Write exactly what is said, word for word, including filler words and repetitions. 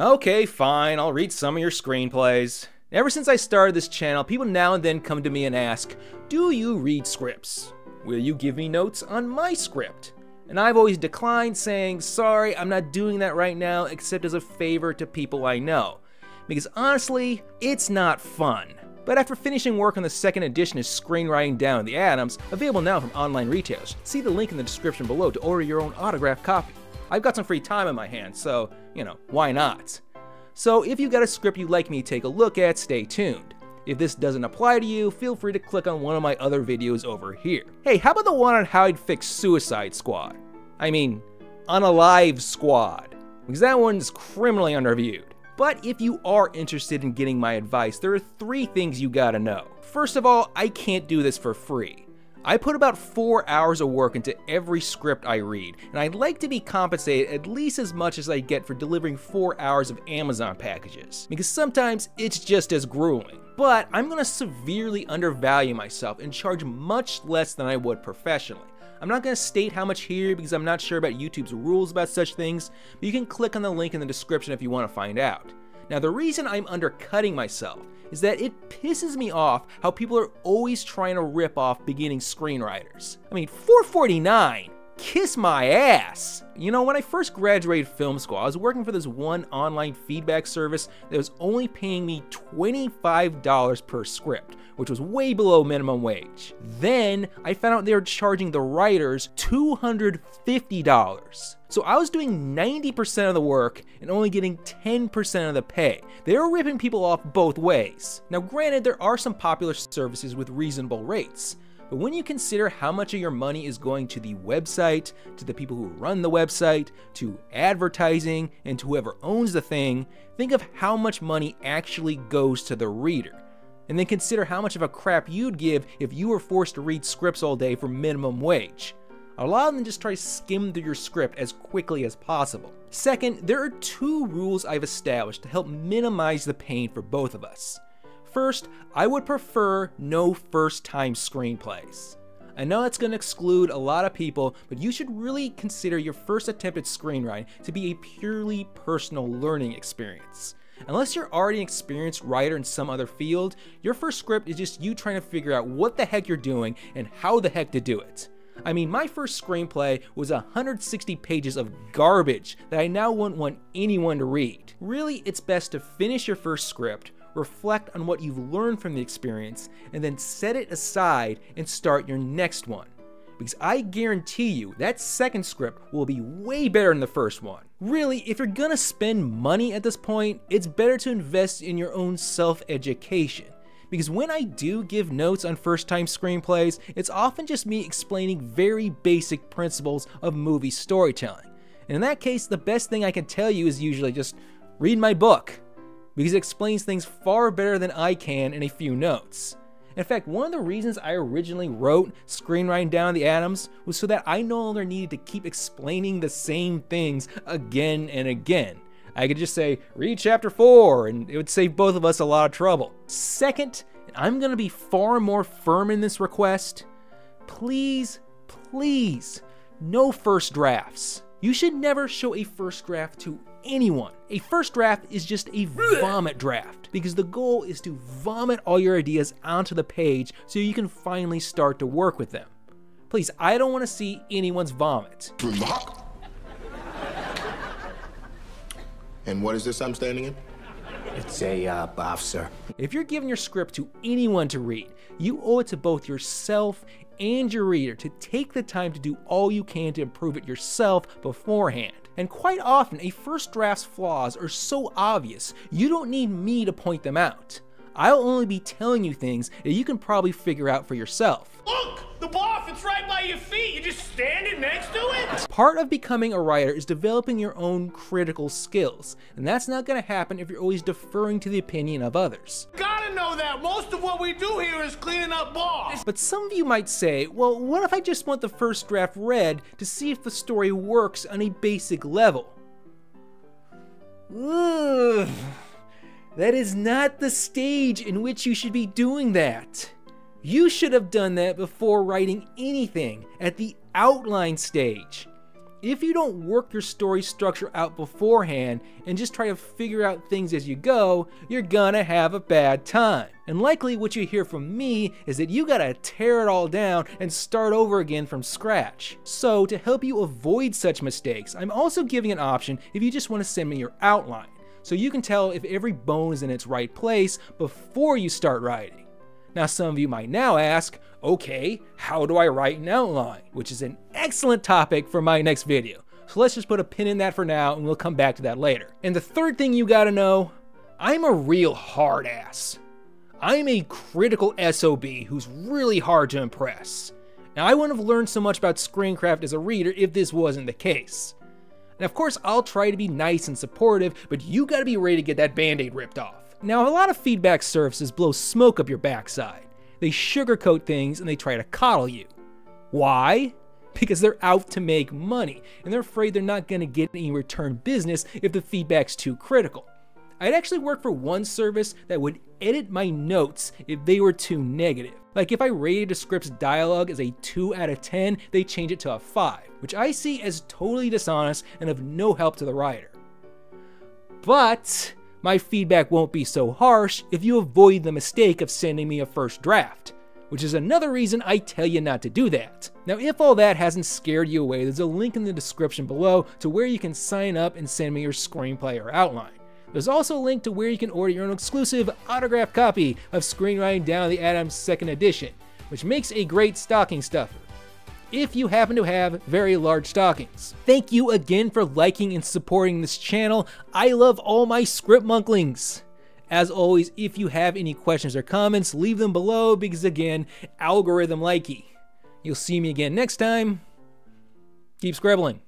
okay, fine, I'll read some of your screenplays. Ever since I started this channel, people now and then come to me and ask, do you read scripts? Will you give me notes on my script? And I've always declined, saying, sorry, I'm not doing that right now, except as a favor to people I know. Because honestly, it's not fun. But after finishing work on the second edition of Screenwriting Down to the Atoms, available now from online retailers, see the link in the description below to order your own autographed copy. I've got some free time on my hands, so, you know, why not? So if you've got a script you'd like me to take a look at, stay tuned. If this doesn't apply to you, feel free to click on one of my other videos over here. Hey, how about the one on how I'd fix Suicide Squad? I mean, Unalive Squad, because that one's criminally underviewed. But if you are interested in getting my advice, there are three things you gotta know. First of all, I can't do this for free. I put about four hours of work into every script I read, and I'd like to be compensated at least as much as I get for delivering four hours of Amazon packages, because sometimes it's just as grueling. But I'm gonna severely undervalue myself and charge much less than I would professionally. I'm not gonna state how much here because I'm not sure about YouTube's rules about such things, but you can click on the link in the description if you wanna find out. Now, the reason I'm undercutting myself is that it pisses me off how people are always trying to rip off beginning screenwriters. I mean, four forty-nine, kiss my ass. You know, when I first graduated film school, I was working for this one online feedback service that was only paying me twenty-five dollars per script, which was way below minimum wage. Then I found out they were charging the writers two hundred fifty dollars. So I was doing ninety percent of the work and only getting ten percent of the pay. They were ripping people off both ways. Now granted, there are some popular services with reasonable rates, but when you consider how much of your money is going to the website, to the people who run the website, to advertising, and to whoever owns the thing, think of how much money actually goes to the reader. And then consider how much of a crap you'd give if you were forced to read scripts all day for minimum wage. A lot of them just try to skim through your script as quickly as possible. Second, there are two rules I've established to help minimize the pain for both of us. First, I would prefer no first-time screenplays. I know that's going to exclude a lot of people, but you should really consider your first attempt at screenwriting to be a purely personal learning experience. Unless you're already an experienced writer in some other field, your first script is just you trying to figure out what the heck you're doing and how the heck to do it. I mean, my first screenplay was one hundred sixty pages of garbage that I now wouldn't want anyone to read. Really, it's best to finish your first script, reflect on what you've learned from the experience, and then set it aside and start your next one. Because I guarantee you that second script will be way better than the first one. Really, if you're gonna spend money at this point, it's better to invest in your own self-education. Because when I do give notes on first-time screenplays, it's often just me explaining very basic principles of movie storytelling. And in that case, the best thing I can tell you is usually just read my book, because it explains things far better than I can in a few notes. In fact, one of the reasons I originally wrote Screenwriting Down to the Atoms was so that I no longer needed to keep explaining the same things again and again. I could just say, read chapter four, and it would save both of us a lot of trouble. Second, and I'm gonna be far more firm in this request, please, please, no first drafts. You should never show a first draft to anyone. A first draft is just a vomit draft, because the goal is to vomit all your ideas onto the page so you can finally start to work with them. Please, I don't wanna see anyone's vomit. And what is this I'm standing in? It's a uh, bath, sir. If you're giving your script to anyone to read, you owe it to both yourself and your reader to take the time to do all you can to improve it yourself beforehand. And quite often, a first draft's flaws are so obvious, you don't need me to point them out. I'll only be telling you things that you can probably figure out for yourself. Look! The bath, it's right by your feet! You're just standing next to it? Part of becoming a writer is developing your own critical skills, and that's not gonna happen if you're always deferring to the opinion of others. Gotta know that! Most of what we do here is cleaning up baths! But some of you might say, well, what if I just want the first draft read to see if the story works on a basic level? Ugh. That is not the stage in which you should be doing that. You should have done that before writing anything, at the outline stage. If you don't work your story structure out beforehand and just try to figure out things as you go, you're gonna have a bad time. And likely what you hear from me is that you gotta tear it all down and start over again from scratch. So to help you avoid such mistakes, I'm also giving an option if you just want to send me your outline, so you can tell if every bone is in its right place before you start writing. Now some of you might now ask, okay, how do I write an outline? Which is an excellent topic for my next video. So let's just put a pin in that for now and we'll come back to that later. And the third thing you gotta know, I'm a real hard ass. I'm a critical S O B who's really hard to impress. Now I wouldn't have learned so much about screencraft as a reader if this wasn't the case. And of course I'll try to be nice and supportive, but you gotta be ready to get that band-aid ripped off. Now a lot of feedback services blow smoke up your backside. They sugarcoat things and they try to coddle you. Why? Because they're out to make money and they're afraid they're not gonna get any return business if the feedback's too critical. I'd actually work for one service that would edit my notes if they were too negative. Like if I rated a script's dialogue as a two out of ten, they change it to a five, which I see as totally dishonest and of no help to the writer. But my feedback won't be so harsh if you avoid the mistake of sending me a first draft, which is another reason I tell you not to do that. Now, if all that hasn't scared you away, there's a link in the description below to where you can sign up and send me your screenplay or outline. There's also a link to where you can order your own exclusive autographed copy of Screenwriting Down to the Atoms second edition, which makes a great stocking stuffer, if you happen to have very large stockings. Thank you again for liking and supporting this channel. I love all my script monklings. As always, if you have any questions or comments, leave them below because again, algorithm likey. You'll see me again next time. Keep scribbling.